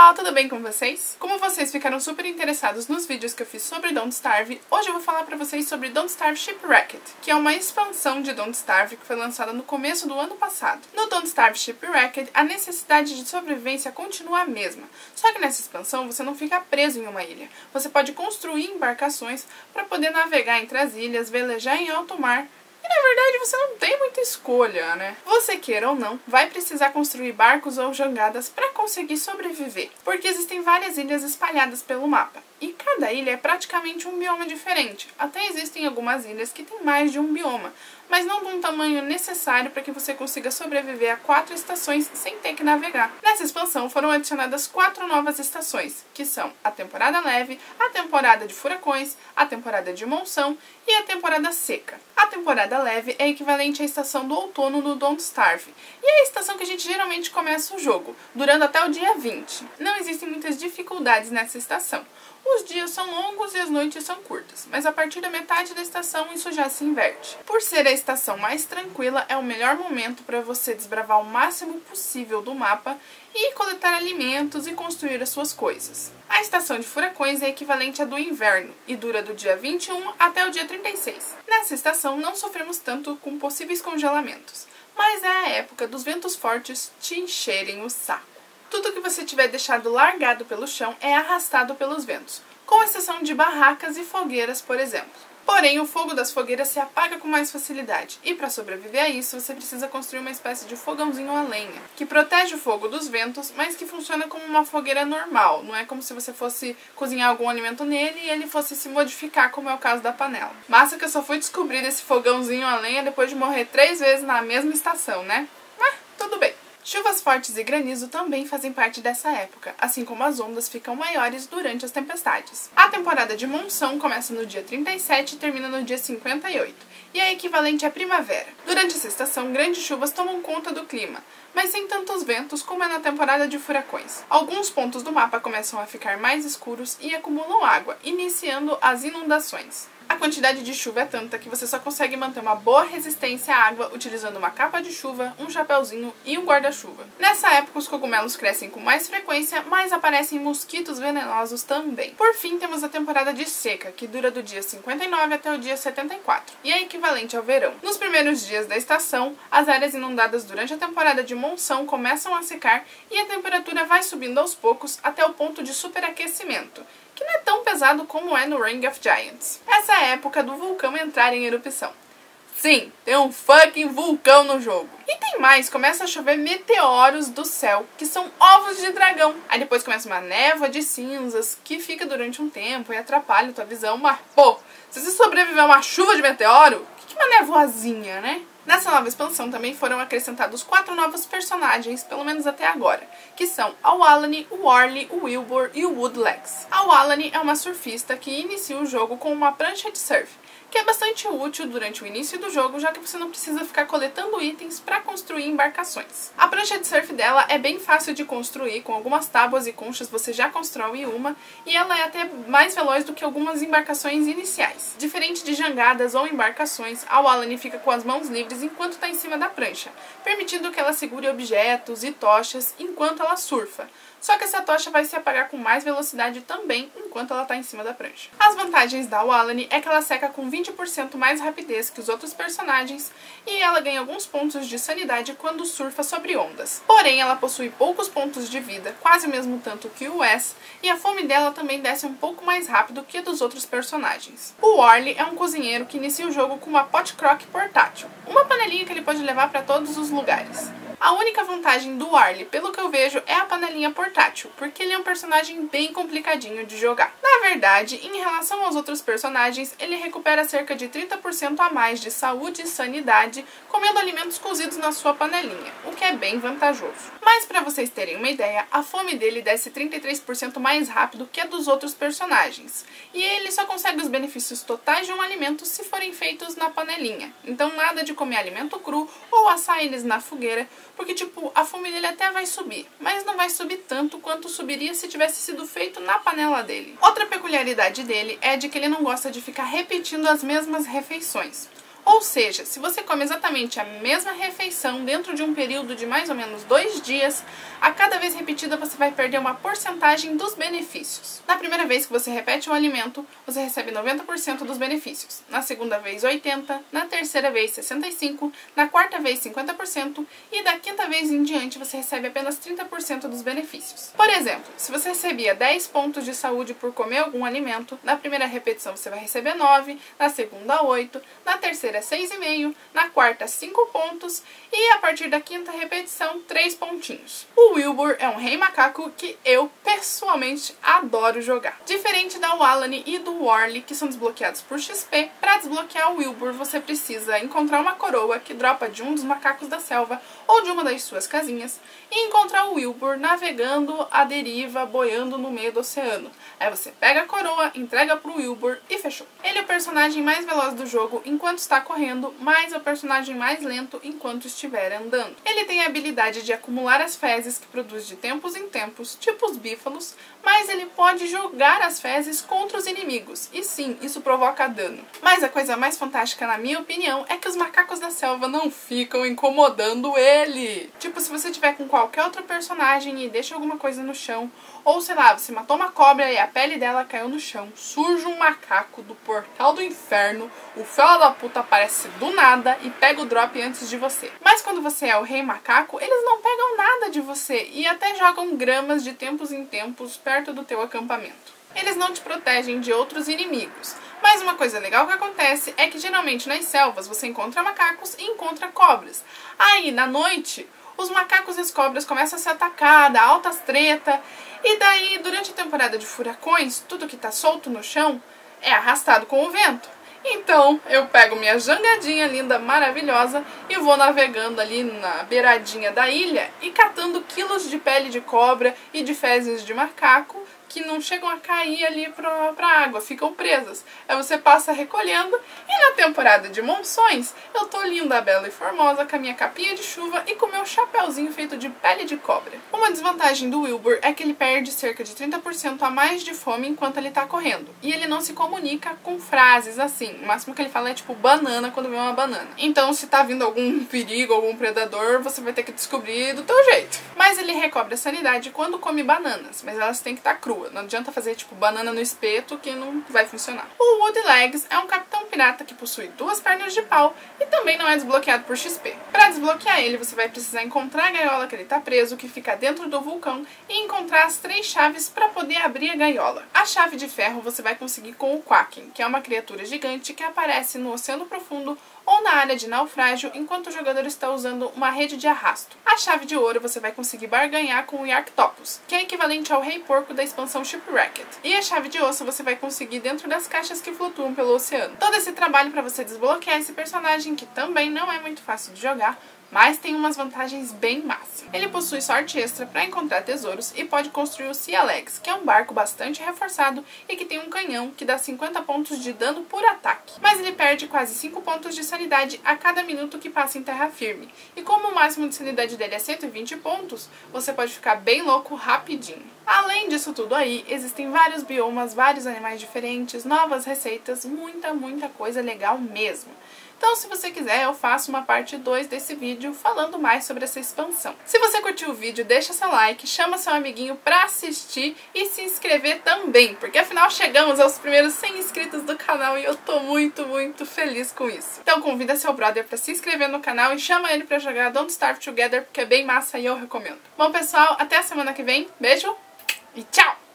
pessoal, tudo bem com vocês? Como vocês ficaram super interessados nos vídeos que eu fiz sobre Don't Starve, hoje eu vou falar pra vocês sobre Don't Starve Shipwrecked, que é uma expansão de Don't Starve que foi lançada no começo do ano passado. No Don't Starve Shipwrecked, a necessidade de sobrevivência continua a mesma, só que nessa expansão você não fica preso em uma ilha. Você pode construir embarcações para poder navegar entre as ilhas, velejar em alto mar. E na verdade você não tem muita escolha, né? Você queira ou não, vai precisar construir barcos ou jangadas para conseguir sobreviver, porque existem várias ilhas espalhadas pelo mapa. E cada ilha é praticamente um bioma diferente. Até existem algumas ilhas que tem mais de um bioma, mas não de um tamanho necessário para que você consiga sobreviver a 4 estações sem ter que navegar. Nessa expansão foram adicionadas 4 novas estações, que são a temporada leve, a temporada de furacões, a temporada de monção e a temporada seca. A temporada leve é equivalente à estação do outono no Don't Starve, e é a estação que a gente geralmente começa o jogo, durando até o dia 20. Não existem muitas dificuldades nessa estação. Os dias são longos e as noites são curtas, mas a partir da metade da estação isso já se inverte. Por ser a estação mais tranquila, é o melhor momento para você desbravar o máximo possível do mapa e coletar alimentos e construir as suas coisas. A estação de furacões é equivalente à do inverno e dura do dia 21 até o dia 36. Nessa estação não sofremos tanto com possíveis congelamentos, mas é a época dos ventos fortes te encherem o saco. Tudo que você tiver deixado largado pelo chão é arrastado pelos ventos, com exceção de barracas e fogueiras, por exemplo. Porém, o fogo das fogueiras se apaga com mais facilidade, e para sobreviver a isso, você precisa construir uma espécie de fogãozinho a lenha, que protege o fogo dos ventos, mas que funciona como uma fogueira normal, não é como se você fosse cozinhar algum alimento nele e ele fosse se modificar, como é o caso da panela. Massa que eu só fui descobrir desse fogãozinho a lenha depois de morrer 3 vezes na mesma estação, né? Mas tudo bem. Chuvas fortes e granizo também fazem parte dessa época, assim como as ondas ficam maiores durante as tempestades. A temporada de monção começa no dia 37 e termina no dia 58, e é equivalente à primavera. Durante essa estação, grandes chuvas tomam conta do clima, mas sem tantos ventos como é na temporada de furacões. Alguns pontos do mapa começam a ficar mais escuros e acumulam água, iniciando as inundações. A quantidade de chuva é tanta que você só consegue manter uma boa resistência à água utilizando uma capa de chuva, um chapéuzinho e um guarda-chuva. Nessa época, os cogumelos crescem com mais frequência, mas aparecem mosquitos venenosos também. Por fim, temos a temporada de seca, que dura do dia 59 até o dia 74, e é equivalente ao verão. Nos primeiros dias da estação, as áreas inundadas durante a temporada de monção começam a secar e a temperatura vai subindo aos poucos até o ponto de superaquecimento, que não é tão pesado como é no Ring of Giants. Essa é a época do vulcão entrar em erupção. Sim, tem um fucking vulcão no jogo. E tem mais, começa a chover meteoros do céu, que são ovos de dragão. Aí depois começa uma névoa de cinzas, que fica durante um tempo e atrapalha tua visão, mas pô, se você sobreviver a uma chuva de meteoro, que uma nevoazinha, né? Nessa nova expansão também foram acrescentados 4 novos personagens, pelo menos até agora, que são a Walani, o Warly, o Wilbur e o Wood Legs. A Walani é uma surfista que inicia o jogo com uma prancha de surf, que é bastante útil durante o início do jogo, já que você não precisa ficar coletando itens para construir embarcações. A prancha de surf dela é bem fácil de construir, com algumas tábuas e conchas você já constrói uma, e ela é até mais veloz do que algumas embarcações iniciais. Diferente de jangadas ou embarcações, a Walani fica com as mãos livres enquanto está em cima da prancha, permitindo que ela segure objetos e tochas enquanto ela surfa. Só que essa tocha vai se apagar com mais velocidade também enquanto ela está em cima da prancha. As vantagens da Walani é que ela seca com 20% mais rapidez que os outros personagens e ela ganha alguns pontos de sanidade quando surfa sobre ondas. Porém, ela possui poucos pontos de vida, quase o mesmo tanto que o Wes, e a fome dela também desce um pouco mais rápido que a dos outros personagens. O Warly é um cozinheiro que inicia o jogo com uma potcrock portátil, uma panelinha que ele pode levar para todos os lugares. A única vantagem do Warly, pelo que eu vejo, é a panelinha portátil, porque ele é um personagem bem complicadinho de jogar. Na verdade, em relação aos outros personagens, ele recupera cerca de 30% a mais de saúde e sanidade comendo alimentos cozidos na sua panelinha, o que é bem vantajoso. Mas para vocês terem uma ideia, a fome dele desce 33% mais rápido que a dos outros personagens, e ele só consegue os benefícios totais de um alimento se forem feitos na panelinha. Então nada de comer alimento cru ou assar eles na fogueira, porque, tipo, a fome dele até vai subir, mas não vai subir tanto quanto subiria se tivesse sido feito na panela dele. Outra peculiaridade dele é de que ele não gosta de ficar repetindo as mesmas refeições. Ou seja, se você come exatamente a mesma refeição dentro de um período de mais ou menos 2 dias, a cada vez repetida você vai perder uma porcentagem dos benefícios. Na primeira vez que você repete um alimento, você recebe 90% dos benefícios. Na segunda vez, 80%. Na terceira vez, 65%. Na quarta vez, 50%. E da quinta vez em diante, você recebe apenas 30% dos benefícios. Por exemplo, se você recebia 10 pontos de saúde por comer algum alimento, na primeira repetição você vai receber 9, na segunda 8, na terceira 6,5, na quarta 5 pontos e a partir da quinta repetição 3 pontinhos. O Wilbur é um rei macaco que eu pessoalmente adoro jogar. Diferente da Walani e do Warly, que são desbloqueados por XP, para desbloquear o Wilbur você precisa encontrar uma coroa que dropa de um dos macacos da selva ou de uma das suas casinhas e encontrar o Wilbur navegando à deriva, boiando no meio do oceano. Aí você pega a coroa, entrega pro Wilbur e fechou. Ele é o personagem mais veloz do jogo enquanto está correndo, mas é o personagem mais lento enquanto estiver andando. Ele tem a habilidade de acumular as fezes que produz de tempos em tempos, tipo os bífalos, mas ele pode jogar as fezes contra os inimigos, e sim, isso provoca dano. Mas a coisa mais fantástica, na minha opinião, é que os macacos da selva não ficam incomodando ele. Tipo, se você tiver com qualquer outro personagem e deixa alguma coisa no chão, ou sei lá, você matou uma cobra e a pele dela caiu no chão, surge um macaco do portal do inferno, o fela da puta aparece do nada e pega o drop antes de você. Mas quando você é o rei macaco, eles não pegam nada de você e até jogam gramas de tempos em tempos perto do teu acampamento. Eles não te protegem de outros inimigos. Mas uma coisa legal que acontece é que geralmente nas selvas você encontra macacos e encontra cobras. Aí na noite, os macacos e as cobras começam a se atacar, dá altas treta, e daí durante a temporada de furacões, tudo que tá solto no chão é arrastado com o vento. Então eu pego minha jangadinha linda, maravilhosa, e vou navegando ali na beiradinha da ilha e catando quilos de pele de cobra e de fezes de macaco que não chegam a cair ali pra água, ficam presas. Aí você passa recolhendo e na temporada de monções eu tô linda, bela e formosa com a minha capinha de chuva e com o meu chapéuzinho feito de pele de cobra. Uma desvantagem do Wilbur é que ele perde cerca de 30% a mais de fome enquanto ele tá correndo. E ele não se comunica com frases assim. O máximo que ele fala é tipo banana quando vê uma banana. Então se tá vindo algum perigo, algum predador, você vai ter que descobrir do teu jeito. Mas ele recobra a sanidade quando come bananas, mas elas têm que estar cruas. Não adianta fazer tipo banana no espeto que não vai funcionar. O Wood Legs é um capitão pirata que possui 2 pernas de pau e também não é desbloqueado por XP. Para desbloquear ele você vai precisar encontrar a gaiola que ele tá preso, que fica dentro do vulcão, e encontrar as 3 chaves para poder abrir a gaiola. A chave de ferro você vai conseguir com o Quacken, que é uma criatura gigante que aparece no oceano profundo ou na área de naufrágio enquanto o jogador está usando uma rede de arrasto. A chave de ouro você vai conseguir barganhar com o Yarktopus, que é equivalente ao Rei Porco da expansão Shipwrecked. E a chave de osso você vai conseguir dentro das caixas que flutuam pelo oceano. Todo esse trabalho para você desbloquear esse personagem, que também não é muito fácil de jogar, mas tem umas vantagens bem massas. Ele possui sorte extra para encontrar tesouros e pode construir o Sea Legs, que é um barco bastante reforçado e que tem um canhão que dá 50 pontos de dano por ataque. Mas ele perde quase 5 pontos de sanidade a cada minuto que passa em terra firme. E como o máximo de sanidade dele é 120 pontos, você pode ficar bem louco rapidinho. Além disso tudo aí, existem vários biomas, vários animais diferentes, novas receitas, muita coisa legal mesmo. Então se você quiser eu faço uma parte 2 desse vídeo falando mais sobre essa expansão. Se você curtiu o vídeo, deixa seu like, chama seu amiguinho pra assistir e se inscrever também, porque afinal chegamos aos primeiros 100 inscritos do canal e eu tô muito feliz com isso. Então convida seu brother pra se inscrever no canal e chama ele pra jogar Don't Starve Together, porque é bem massa e eu recomendo. Bom pessoal, até a semana que vem, beijo e tchau!